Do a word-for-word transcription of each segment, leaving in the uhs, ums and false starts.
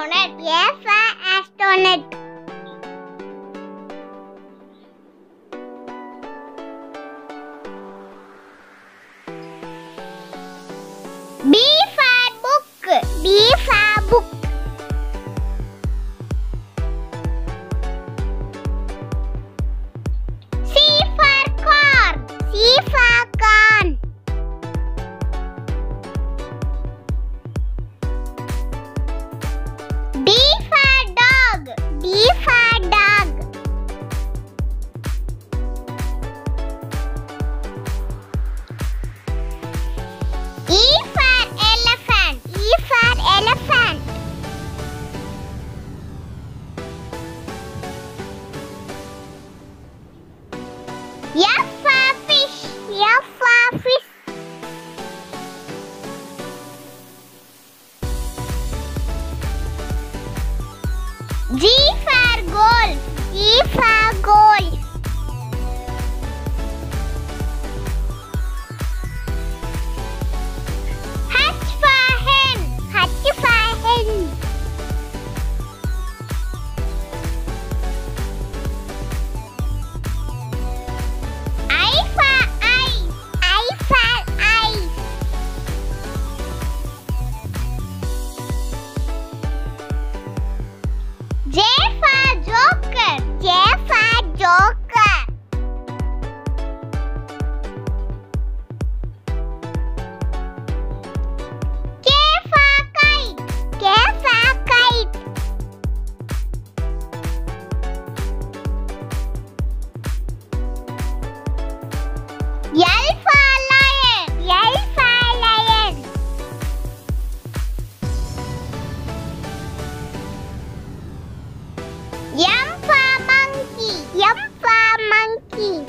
astronaut. A for astronaut. B for book. B for book. C for car. C for car. D for dog. D for dog. E for elephant. E for elephant. F for fish. F for fish. G for goal. G for goal. H for hen. H for hen. I for eye. I for eye. J for joker. J for joker. K for kite. K for kite. L for lion. L for lion. M for monkey. M for monkey.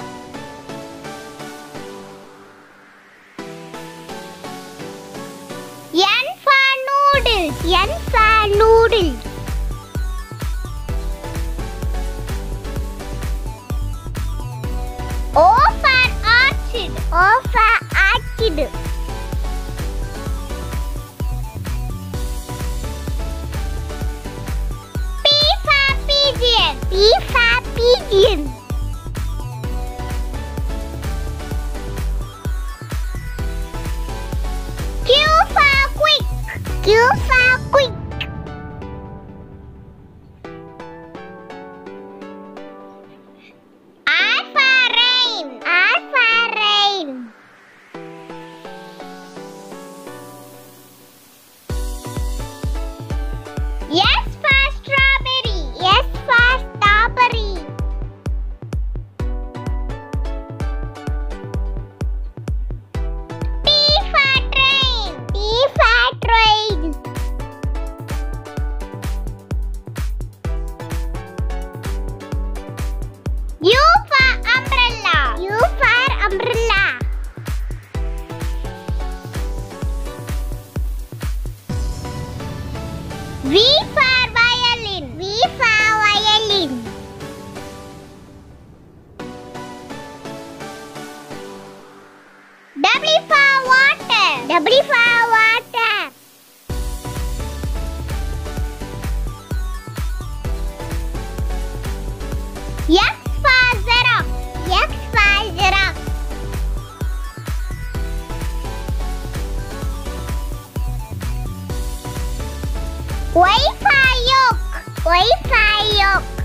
N for noodles. N for noodles. O for orchid. O for orchid. P for pigeon. Q for quick. Q for quick. R for rain. R for rain. Yes for strawberry. Yes for strawberry. T for train. T for train. U for umbrella. U for umbrella. V for violin. V for violin. W for water. W for water. X for xerox. X for xerox. Y for yolk. Y for yolk.